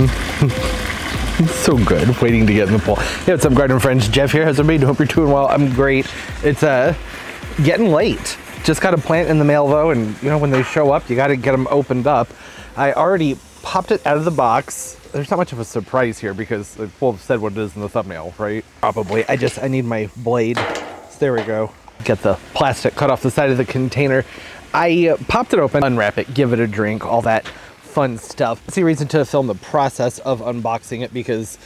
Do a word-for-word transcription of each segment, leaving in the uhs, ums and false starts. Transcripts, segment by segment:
It's so good waiting to get in the pool. Hey, what's up, garden friends? Jeff here. How's everybody? Hope you're doing well. I'm great. It's uh, getting late. Just got a plant in the mail though, and you know when they show up, you got to get them opened up. I already popped it out of the box. There's not much of a surprise here because I've well said what it is in the thumbnail, right? Probably. I just, I need my blade. So there we go. Get the plastic cut off the side of the container. I popped it open, unwrap it, give it a drink, all that fun stuff. I see reason to film the process of unboxing it because,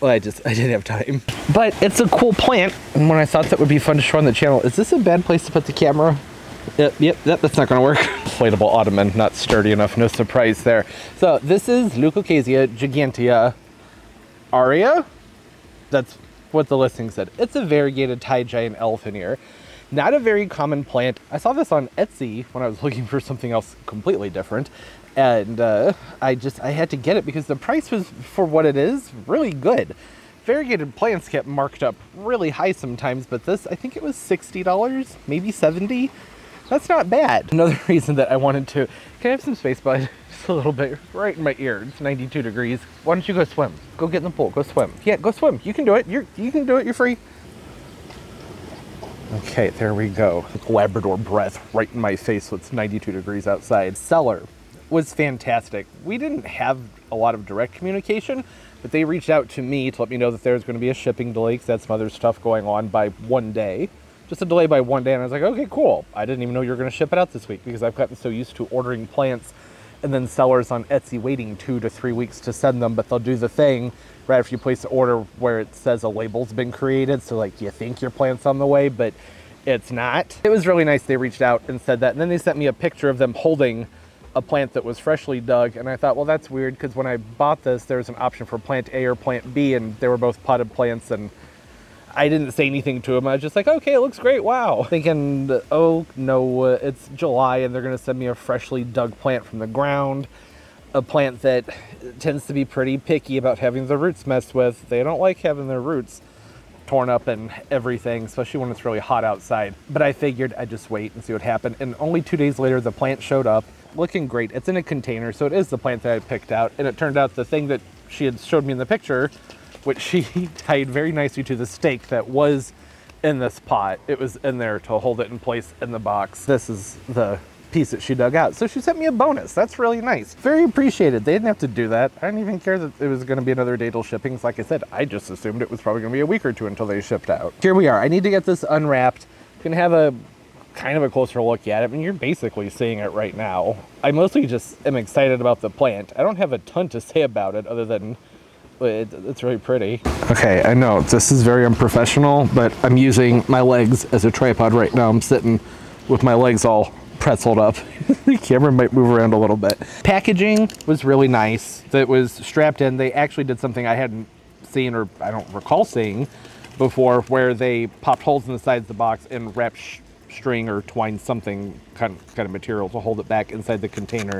well, I just, I didn't have time. But it's a cool plant, and when I thought that would be fun to show on the channel, is this a bad place to put the camera? Yep, yep, yep, that's not gonna work. Inflatable ottoman, not sturdy enough, no surprise there. So this is Leucocasia gigantea Aurea. That's what the listing said. It's a variegated Thai giant elephant ear. Not a very common plant. I saw this on Etsy when I was looking for something else completely different. And uh, I just, I had to get it because the price was, for what it is, really good. Variegated plants get marked up really high sometimes, but this, I think it was sixty dollars, maybe seventy dollars. That's not bad. Another reason that I wanted to, can I have some space, bud? Just a little bit, right in my ear. It's ninety-two degrees. Why don't you go swim? Go get in the pool, go swim. Yeah, go swim, you can do it. You're, you can do it, you're free. Okay, there we go. Labrador breath right in my face with ninety-two degrees outside. Seller was fantastic. We didn't have a lot of direct communication, but they reached out to me to let me know that there's gonna be a shipping delay, because that's some other stuff going on by one day. Just a delay by one day, and I was like, okay, cool. I didn't even know you were gonna ship it out this week, because I've gotten so used to ordering plants and then sellers on Etsy waiting two to three weeks to send them, but they'll do the thing right after you place the order where it says a label's been created. So like, you think your plant's on the way, but it's not. It was really nice. They reached out and said that, and then they sent me a picture of them holding a plant that was freshly dug, and I thought, well, that's weird, because when I bought this, there was an option for plant A or plant B, and they were both potted plants, and I didn't say anything to them. I was just like, okay, it looks great, wow. Thinking, oh no, uh, it's July, and they're gonna send me a freshly dug plant from the ground, a plant that tends to be pretty picky about having their roots messed with. They don't like having their roots torn up and everything, especially when it's really hot outside. But I figured I'd just wait and see what happened, and only two days later, the plant showed up, looking great. It's in a container, so it is the plant that I picked out, and it turned out the thing that she had showed me in the picture, which she tied very nicely to the stake that was in this pot. It was in there to hold it in place in the box. This is the piece that she dug out. So she sent me a bonus. That's really nice. Very appreciated. They didn't have to do that. I didn't even care that it was going to be another day till shipping. Like I said, I just assumed it was probably going to be a week or two until they shipped out. Here we are. I need to get this unwrapped. I'm going to have a kind of a closer look at it. I mean, you're basically seeing it right now. I mostly just am excited about the plant. I don't have a ton to say about it other than it, it's really pretty. Okay, I know this is very unprofessional, but I'm using my legs as a tripod right now. I'm sitting with my legs all pretzeled up. The camera might move around a little bit. Packaging was really nice. That was strapped in. They actually did something I hadn't seen, or I don't recall seeing before, where they popped holes in the sides of the box and wrapped sh string or twine, something kind of, kind of material to hold it back inside the container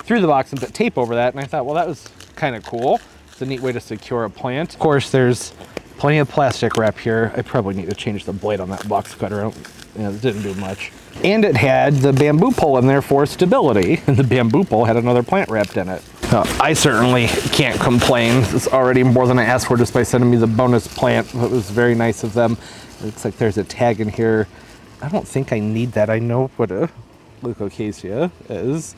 through the box, and put tape over that. And I thought, well, that was kind of cool. It's a neat way to secure a plant. Of course, there's plenty of plastic wrap here. I probably need to change the blade on that box cutter. I don't, you know, it didn't do much. And it had the bamboo pole in there for stability. And the bamboo pole had another plant wrapped in it. Uh, I certainly can't complain. It's already more than I asked for just by sending me the bonus plant. It was very nice of them. It looks like there's a tag in here. I don't think I need that. I know what a Leucocasia is.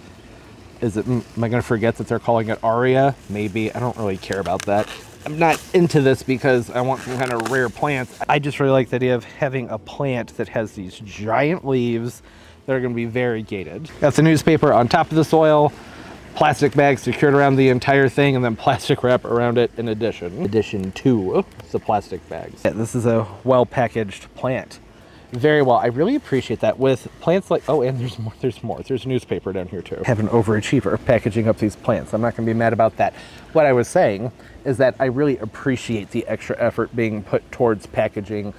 Is it, am I going to forget that they're calling it Aurea? Maybe. I don't really care about that. I'm not into this because I want some kind of rare plants. I just really like the idea of having a plant that has these giant leaves that are going to be variegated. That's a newspaper on top of the soil, plastic bag secured around the entire thing, and then plastic wrap around it in addition. Addition to the plastic bags. Yeah, this is a well-packaged plant. Very well. I really appreciate that with plants like, oh, and there's more, there's more. There's newspaper down here too. I have an overachiever packaging up these plants. I'm not going to be mad about that. What I was saying is that I really appreciate the extra effort being put towards packaging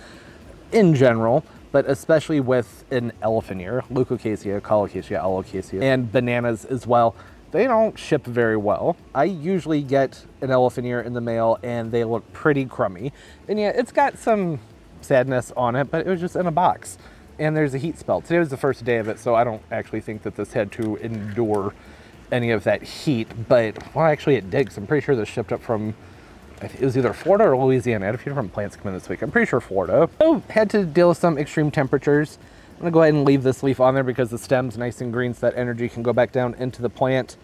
in general, but especially with an elephant ear, Leucocasia, Colocasia, Alocasia, and bananas as well. They don't ship very well. I usually get an elephant ear in the mail and they look pretty crummy. And yeah, it's got some sadness on it, but it was just in a box, and there's a heat spell. Today was the first day of it, so I don't actually think that this had to endure any of that heat, but well, actually it did, because I'm pretty sure this shipped up from, it was either Florida or Louisiana. I had a few different plants come in this week. I'm pretty sure Florida. So had to deal with some extreme temperatures. I'm gonna go ahead and leave this leaf on there because the stem's nice and green, so that energy can go back down into the plant.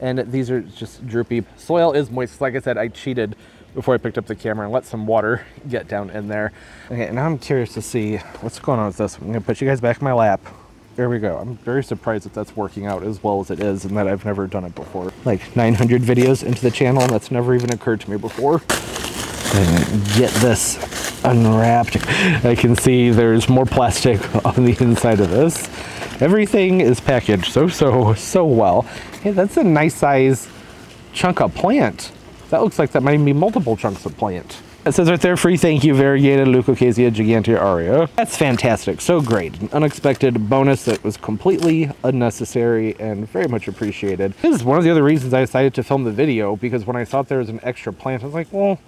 And these are just droopy. Soil is moist. Like I said, I cheated before I picked up the camera and let some water get down in there. Okay, now I'm curious to see what's going on with this. I'm gonna put you guys back in my lap. There we go. I'm very surprised that that's working out as well as it is and that I've never done it before. Like nine hundred videos into the channel, and that's never even occurred to me before. And get this unwrapped. I can see there's more plastic on the inside of this. Everything is packaged so, so, so well. Hey, that's a nice size chunk of plant. That looks like that might be multiple chunks of plant. It says right there, free thank you, variegated Leucocasia gigantea Aurea. That's fantastic, so great. An unexpected bonus that was completely unnecessary and very much appreciated. This is one of the other reasons I decided to film the video, because when I saw there was an extra plant, I was like, well,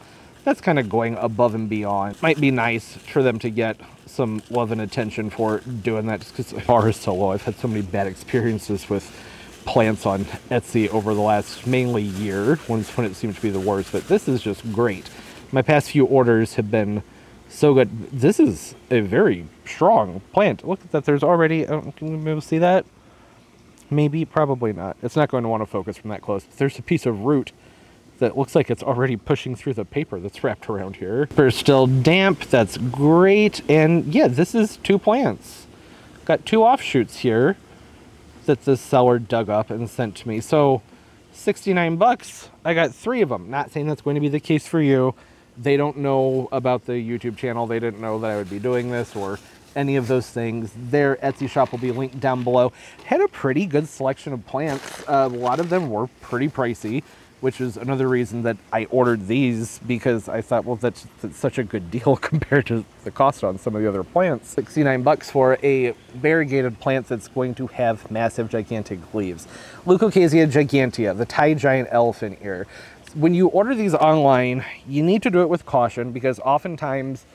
that's kind of going above and beyond. Might be nice for them to get some love and attention for doing that, just because the bar is so low. I've had so many bad experiences with plants on Etsy over the last mainly year, when it seemed to be the worst, but this is just great. My past few orders have been so good. This is a very strong plant. Look at that, there's already, um, can you maybe see that? Maybe, probably not. It's not going to want to focus from that close. There's a piece of root that looks like it's already pushing through the paper that's wrapped around here. Paper's still damp, that's great. And yeah, this is two plants. Got two offshoots here that the seller dug up and sent to me. So sixty-nine bucks, I got three of them. Not saying that's going to be the case for you. They don't know about the YouTube channel. They didn't know that I would be doing this or any of those things. Their Etsy shop will be linked down below. Had a pretty good selection of plants. Uh, a lot of them were pretty pricey, which is another reason that I ordered these, because I thought, well, that's, that's such a good deal compared to the cost on some of the other plants. sixty-nine bucks for a variegated plant that's going to have massive, gigantic leaves. Leucocasia gigantea, the Thai giant elephant ear. When you order these online, you need to do it with caution, because oftentimes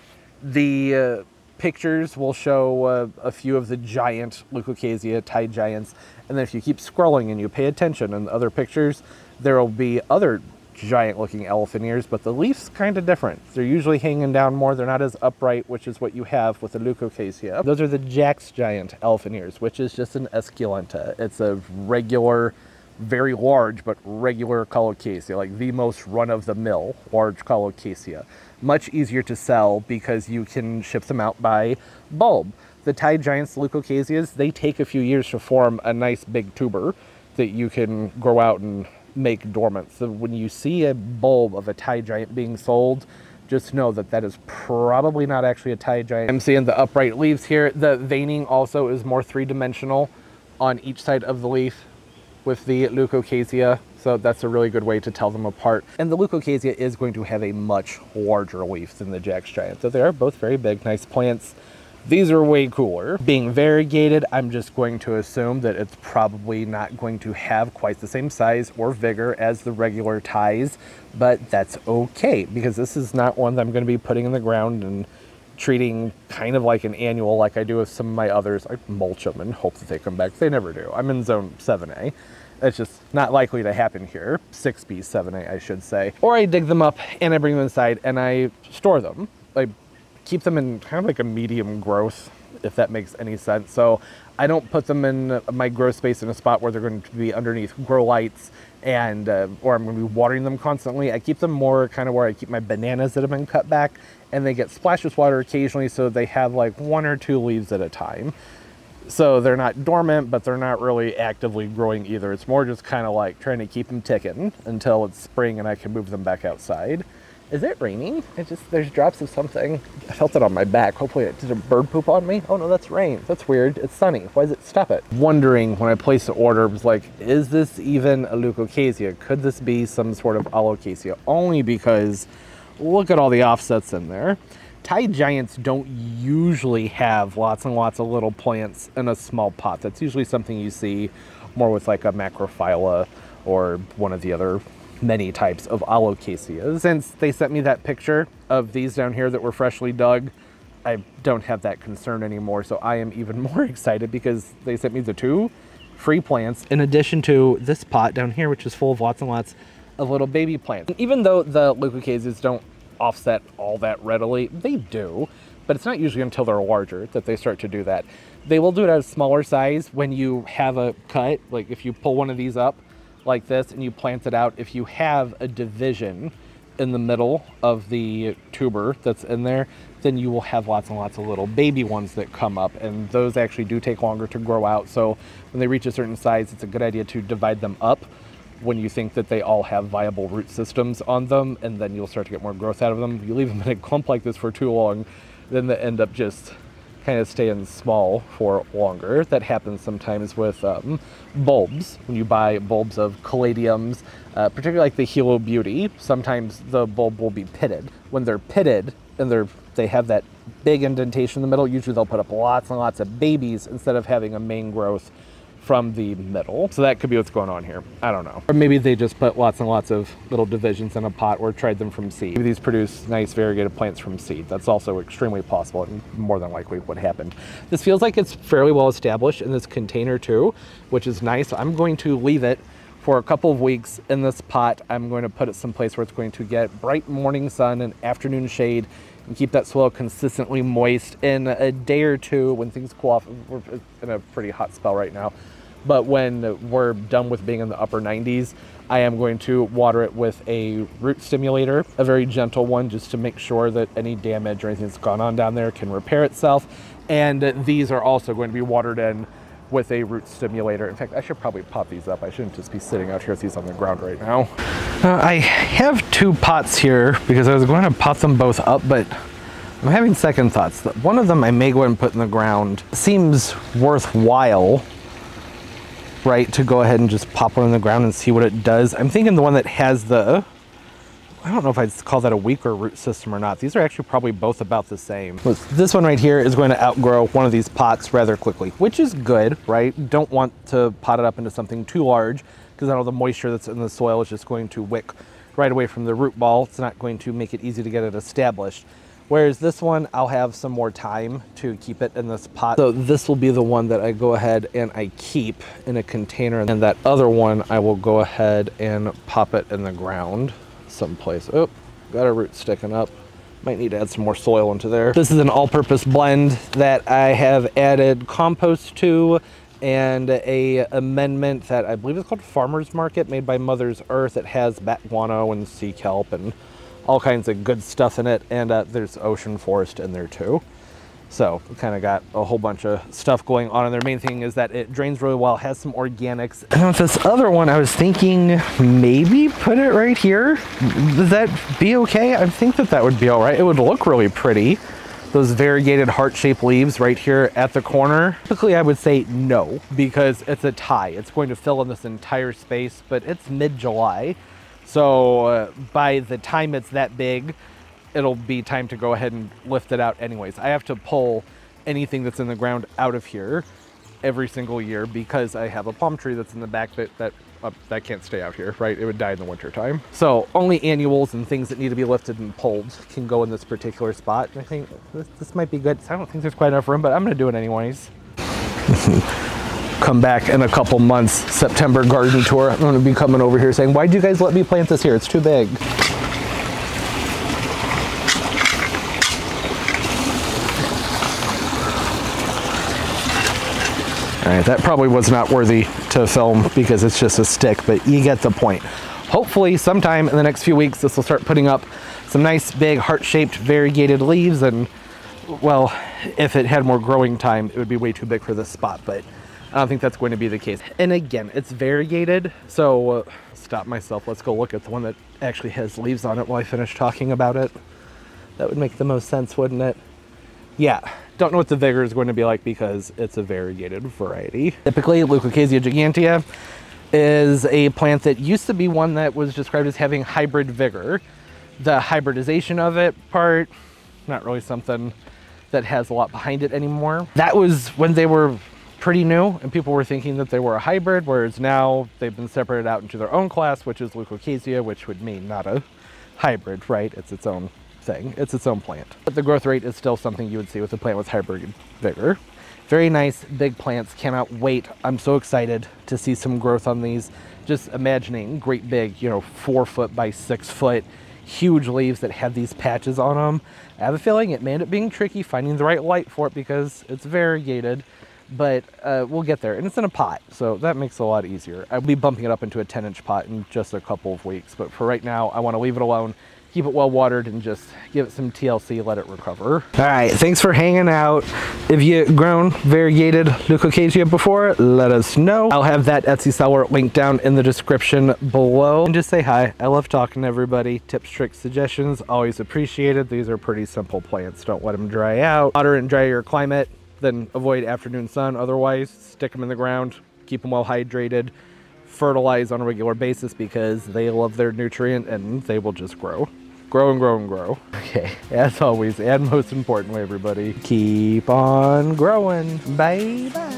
the uh, pictures will show uh, a few of the giant Leucocasia, Thai giants, and then if you keep scrolling and you pay attention in the other pictures, there will be other giant looking elephant ears, but the leaf's kind of different. They're usually hanging down more, they're not as upright, which is what you have with the Leucocasia. Those are the Jack's Giant elephant ears, which is just an esculenta. It's a regular, very large, but regular Colocasia, like the most run-of-the-mill large Colocasia. Much easier to sell because you can ship them out by bulb. The Thai Giants, Leucocasias, they take a few years to form a nice big tuber that you can grow out and make dormant. So when you see a bulb of a Thai Giant being sold, just know that that is probably not actually a Thai Giant. I'm seeing the upright leaves here. The veining also is more three-dimensional on each side of the leaf with the Leucocasia, so that's a really good way to tell them apart. And the Leucocasia is going to have a much larger leaf than the Jack's Giant, so they are both very big, nice plants. These are way cooler. Being variegated, I'm just going to assume that it's probably not going to have quite the same size or vigor as the regular Thais, but that's okay, because this is not one that I'm gonna be putting in the ground and treating kind of like an annual like I do with some of my others. I mulch them and hope that they come back. They never do. I'm in zone seven A. That's just not likely to happen here. six B, seven A, I should say. Or I dig them up and I bring them inside and I store them. I keep them in kind of like a medium growth, if that makes any sense. So I don't put them in my grow space in a spot where they're going to be underneath grow lights and uh, or I'm going to be watering them constantly. I keep them more kind of where I keep my bananas that have been cut back, and they get splashed with water occasionally, so they have like one or two leaves at a time. So they're not dormant, but they're not really actively growing either. It's more just kind of like trying to keep them ticking until it's spring and I can move them back outside. Is it raining? It just, there's drops of something. I felt it on my back. Hopefully it did a bird poop on me. Oh no, that's rain. That's weird. It's sunny. Why does it stop it? Wondering when I placed the order, I was like, is this even a Leucocasia? Could this be some sort of Alocasia? Only because look at all the offsets in there. Thai giants don't usually have lots and lots of little plants in a small pot. That's usually something you see more with like a Macrophylla or one of the other many types of Alocasias. Since they sent me that picture of these down here that were freshly dug, I don't have that concern anymore, so I am even more excited because they sent me the two free plants, in addition to this pot down here, which is full of lots and lots of little baby plants. And even though the leucocasias don't offset all that readily, they do, but it's not usually until they're larger that they start to do that. They will do it at a smaller size when you have a cut, like if you pull one of these up like this and you plant it out, if you have a division in the middle of the tuber that's in there, then you will have lots and lots of little baby ones that come up, and those actually do take longer to grow out. So when they reach a certain size, it's a good idea to divide them up when you think that they all have viable root systems on them, and then you'll start to get more growth out of them. If you leave them in a clump like this for too long, then they end up just kind of staying small for longer. That happens sometimes with um, bulbs. When you buy bulbs of caladiums, uh, particularly like the Hilo Beauty, sometimes the bulb will be pitted. When they're pitted and they're, they have that big indentation in the middle, usually they'll put up lots and lots of babies instead of having a main growth from the middle. So that could be what's going on here. I don't know. Or maybe they just put lots and lots of little divisions in a pot, or tried them from seed. Maybe these produce nice variegated plants from seed. That's also extremely possible and more than likely what happened. This feels like it's fairly well established in this container too, which is nice. I'm going to leave it for a couple of weeks in this pot. I'm going to put it someplace where it's going to get bright morning sun and afternoon shade, and keep that soil consistently moist. In a day or two, when things cool off, we're in a pretty hot spell right now, but when we're done with being in the upper nineties, I am going to water it with a root stimulator, a very gentle one, just to make sure that any damage or anything that's gone on down there can repair itself. And these are also going to be watered in with a root stimulator. In fact, I should probably pop these up. I shouldn't just be sitting out here with these on the ground right now. Uh, I have two pots here because I was going to pop them both up, but I'm having second thoughts. One of them I may go and put in the ground. Seems worthwhile, right, to go ahead and just pop one in the ground and see what it does. I'm thinking the one that has the, I don't know if I'd call that a weaker root system or not. These are actually probably both about the same. This one right here is going to outgrow one of these pots rather quickly, which is good, right? Don't want to pot it up into something too large, because all the moisture that's in the soil is just going to wick right away from the root ball. It's not going to make it easy to get it established. Whereas this one, I'll have some more time to keep it in this pot. So this will be the one that I go ahead and I keep in a container, and that other one I will go ahead and pop it in the ground someplace. Oh, got a root sticking up. Might need to add some more soil into there. This is an all-purpose blend that I have added compost to, and a amendment that I believe is called Farmer's Market, made by Mother's Earth. It has bat guano and sea kelp and all kinds of good stuff in it, and uh, there's Ocean Forest in there too. So kind of got a whole bunch of stuff going on, and their main thing is that it drains really well, has some organics. And with this other one, I was thinking maybe put it right here. Would that be okay? I think that that would be all right. It would look really pretty. Those variegated heart-shaped leaves right here at the corner. Typically I would say no, because it's a tie. It's going to fill in this entire space, but it's mid-July. So uh, by the time it's that big, it'll be time to go ahead and lift it out anyways. I have to pull anything that's in the ground out of here every single year, because I have a palm tree that's in the back that, that, uh, that can't stay out here, right? It would die in the winter time. So only annuals and things that need to be lifted and pulled can go in this particular spot. I think this, this might be good. I don't think there's quite enough room, but I'm gonna do it anyways. Come back in a couple months, September garden tour. I'm gonna be coming over here saying, why'd you guys let me plant this here? It's too big. All right, that probably was not worthy to film because it's just a stick, but you get the point. Hopefully sometime in the next few weeks, this will start putting up some nice big heart-shaped variegated leaves. And well, if it had more growing time, it would be way too big for this spot, but I don't think that's going to be the case. And again, it's variegated, so uh, stop myself. Let's go look at the one that actually has leaves on it while I finish talking about it. That would make the most sense, wouldn't it? Yeah, don't know what the vigor is going to be like because it's a variegated variety. Typically, Leucocasia gigantea is a plant that used to be one that was described as having hybrid vigor. The hybridization of it part, not really something that has a lot behind it anymore. That was when they were pretty new and people were thinking that they were a hybrid, whereas now they've been separated out into their own class, which is Leucocasia, which would mean not a hybrid, right? It's its own thing. It's its own plant. But the growth rate is still something you would see with a plant with hybrid vigor. Very nice, big plants. Cannot wait. I'm so excited to see some growth on these. Just imagining great big, you know, four foot by six foot, huge leaves that have these patches on them. I have a feeling it may end up being tricky finding the right light for it because it's variegated, but uh, we'll get there. And it's in a pot, so that makes it a lot easier. I'll be bumping it up into a ten inch pot in just a couple of weeks, but for right now, I want to leave it alone, keep it well watered, and just give it some T L C, let it recover. All right, thanks for hanging out. If you've grown variegated Leucocasia before, let us know. I'll have that Etsy seller linked down in the description below. And just say hi. I love talking to everybody. Tips, tricks, suggestions, always appreciated. These are pretty simple plants. Don't let them dry out. Moderate and drier climate, then avoid afternoon sun. Otherwise, stick them in the ground, keep them well hydrated, fertilize on a regular basis because they love their nutrient and they will just grow. Grow and grow and grow. Okay, as always, and most importantly, everybody, keep on growing. Bye-bye.